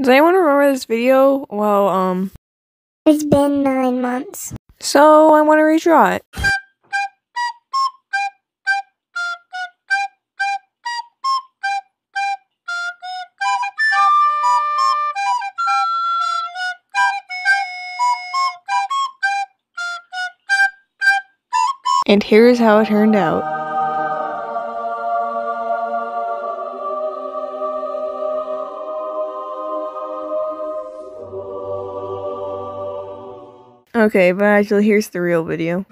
Does anyone remember this video? Well, It's been 9 months. So, I want to redraw it. And here is how it turned out. Okay, but actually, here's the real video.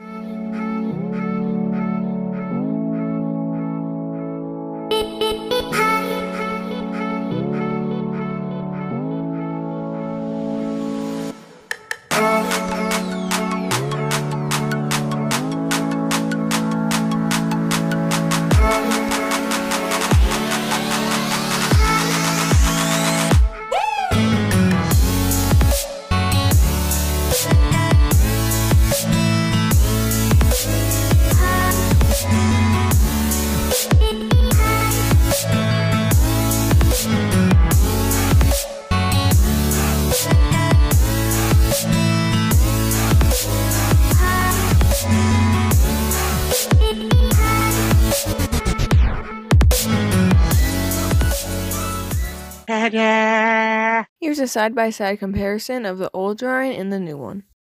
Here's a side-by-side comparison of the old drawing and the new one.